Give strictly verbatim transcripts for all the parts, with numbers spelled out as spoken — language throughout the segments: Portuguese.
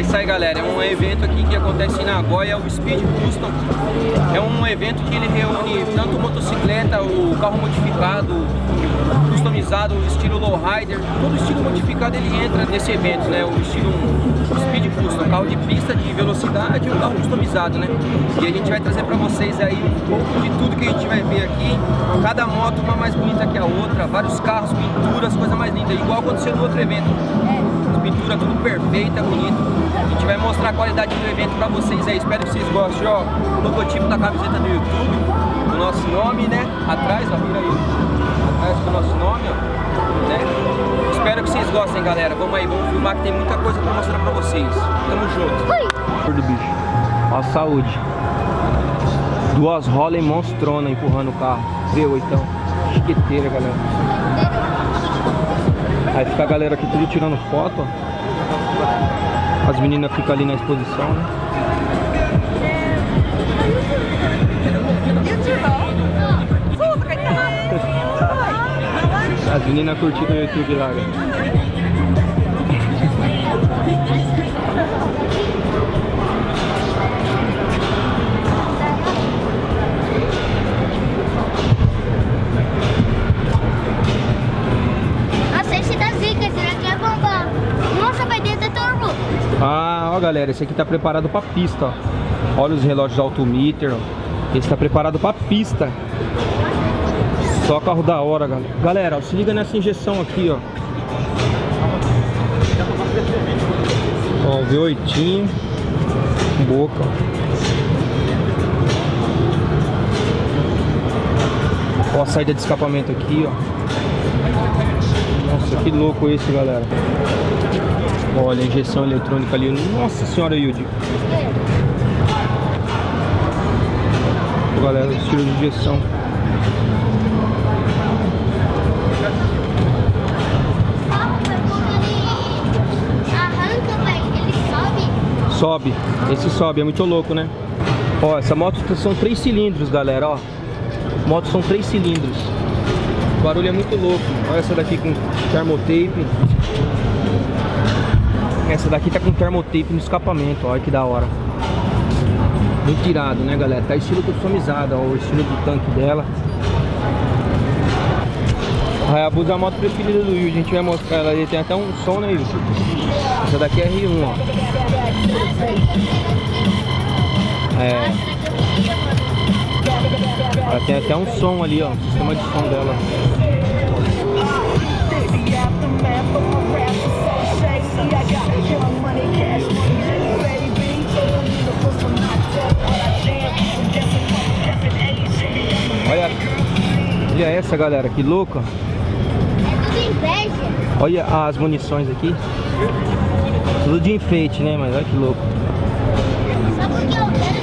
É isso aí, galera, é um evento aqui que acontece em Nagoya, o Speed Custom. É um evento que ele reúne tanto motocicleta, o carro modificado, customizado, o estilo lowrider, todo estilo modificado ele entra nesse evento, né? O estilo Speed Custom, carro de pista, de velocidade, um carro customizado, né? E a gente vai trazer pra vocês aí um pouco de tudo que a gente vai ver aqui. Cada moto, uma mais bonita que a outra, vários carros, pinturas, coisa mais linda, igual aconteceu no outro evento. Pintura tudo perfeita, bonito. A gente vai mostrar a qualidade do evento pra vocês aí, espero que vocês gostem, ó, o logotipo da camiseta do YouTube, o nosso nome, né, atrás, ó, vira aí, atrás com o nosso nome, ó, né, espero que vocês gostem, galera, vamos aí, vamos filmar que tem muita coisa pra mostrar pra vocês, tamo junto. Do bicho, ó a saúde, duas rolas monstrona empurrando o carro, V oito, então, chiqueteira, galera, aí fica a galera aqui tudo tirando foto, ó. As meninas ficam ali na exposição, né? As meninas curtindo no YouTube lá, galera. A cesta da zica, será que é bomba? Nossa, vai dentro da turbo. Ah, ó, galera, esse aqui tá preparado pra pista, ó. Olha os relógios da Auto Meter, ó. Esse tá preparado pra pista. Só carro da hora, galera. Galera, ó, se liga nessa injeção aqui, ó. Ó, o V oito. Boca, ó. Ó a saída de escapamento aqui, ó. Nossa, que louco esse, galera. Olha a injeção eletrônica ali, nossa senhora, Yudi. Galera, o estilo de injeção. Arranca, velho, ele sobe. Sobe, esse sobe, é muito louco, né? Ó, essa moto são três cilindros, galera, ó. Moto são três cilindros. O barulho é muito louco. Olha essa daqui com termotape. Essa daqui tá com termotape no escapamento, olha que da hora. Muito tirado, né, galera? Tá estilo customizado, ó, o estilo do tanque dela. A Hayabusa é a moto preferida do Will, a gente vai mostrar ela. Ele tem até um som, né, Will? Essa daqui é R um, ó. É. Ela tem até um som ali, ó, o sistema de som dela. Olha, olha essa, galera, que louca. É tudo inveja. Olha as munições aqui. Tudo de enfeite, né? Mas olha que louco. Só porque eu quero.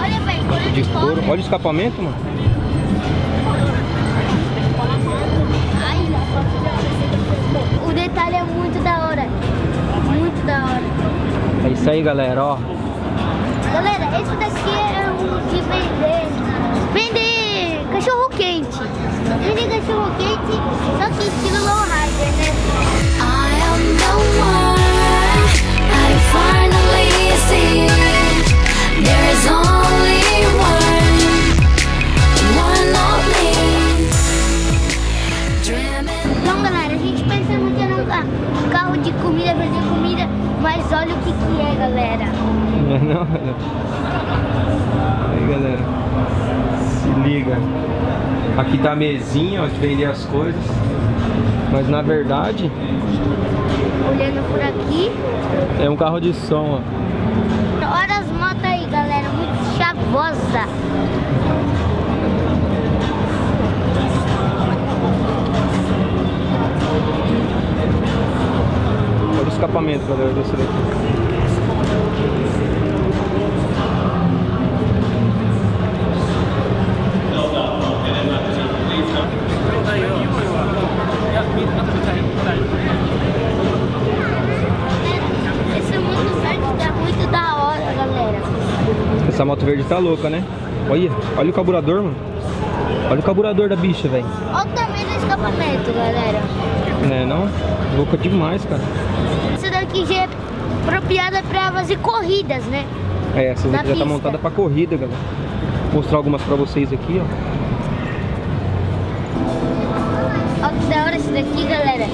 Olha, velho, olha de couro. Olha o escapamento, mano. O detalhe é muito da hora. Muito da hora. É isso aí, galera, ó. Galera, esse daqui é um de vender. Vender cachorro quente. Vender cachorro quente, só que estilo low rider, né? I am the one. I finally see it. There's only one. One of me. Então, galera, a gente pensa muito em um carro de comida, vender comida, mas olha o que que é, galera. Não, não. Aí, galera, se liga. Aqui tá a mesinha, ó, que vende as coisas. Mas na verdade, olhando por aqui, é um carro de som, ó. Olha as motos aí, galera, muito chavosa. Olha o escapamento, galera, desse daqui. Essa moto verde tá louca, né? Olha, olha o carburador, mano. Olha o carburador da bicha, velho. Olha o tamanho do escapamento, galera. Né não? Louca demais, cara. Essa daqui já é apropriada para fazer corridas, né? É, essa daqui já tá montada para corrida, galera. Vou mostrar algumas para vocês aqui, ó. Olha que da hora essa daqui, galera.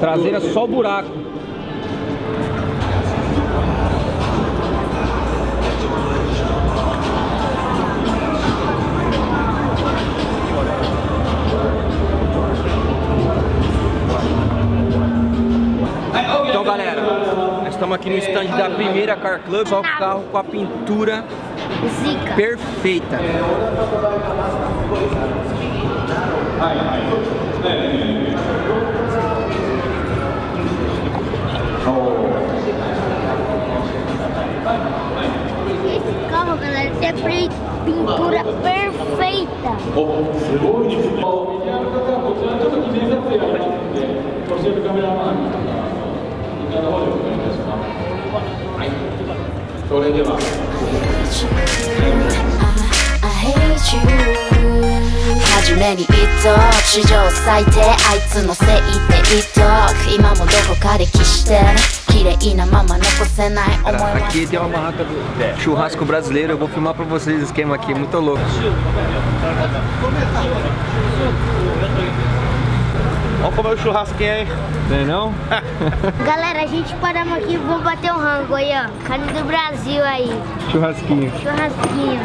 Traseira só buraco. Então, galera, nós estamos aqui no stand da primeira Car Club, só o carro com a pintura Zica. perfeita. Esse carro, galera, tem a pintura perfeita. Cara, aqui tem uma barraca do churrasco brasileiro. Eu vou filmar pra vocês o esquema aqui, muito louco. Olha como é o churrasquinho, hein? Não é não? Galera, a gente paramos aqui e vamos bater um rango aí, ó. Carne do Brasil aí. Churrasquinho. Churrasquinho.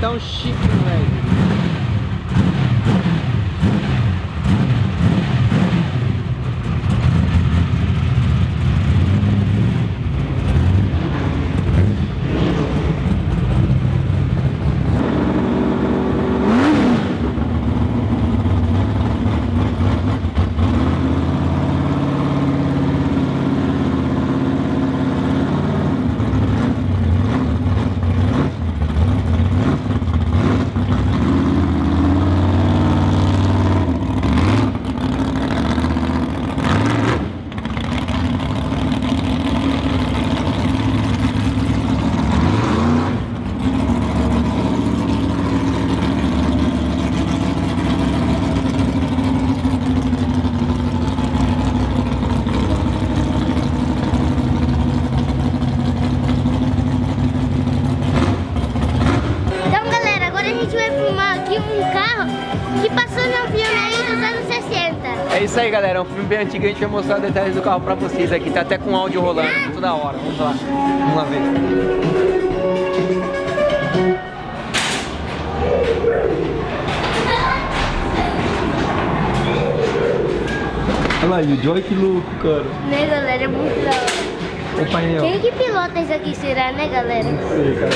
Tão chique, velho. É isso aí, galera, é um filme bem antigo, a gente vai mostrar detalhes do carro pra vocês aqui, tá até com áudio rolando, muito da hora, vamos lá, vamos lá ver. Olha lá, o Joy, que louco, cara. Né, galera, é muito da hora. O painel. Quem que pilota isso aqui será, né, galera? Não sei, cara.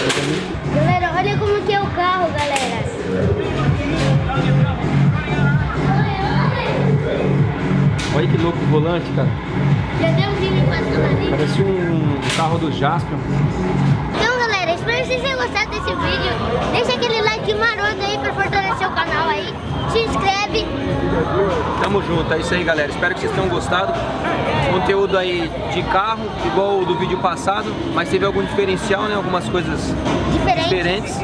Galera, olha como que é o carro, galera. Olha que louco o volante, cara. Já deu um vídeo passando ali. Parece um carro do Jasper. Então, galera, espero que vocês tenham gostado desse vídeo. Deixa aquele like maroto aí pra fortalecer o canal aí. Se inscreve. Tamo junto, é isso aí, galera. Espero que vocês tenham gostado. Conteúdo aí de carro, igual o do vídeo passado, mas teve algum diferencial, né? Algumas coisas diferentes. diferentes.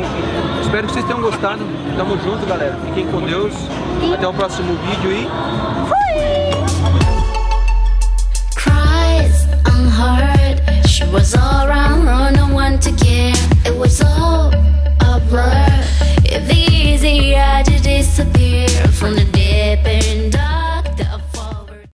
Espero que vocês tenham gostado. Tamo junto, galera. Fiquem com Deus. Sim. Até o próximo vídeo e... Fui!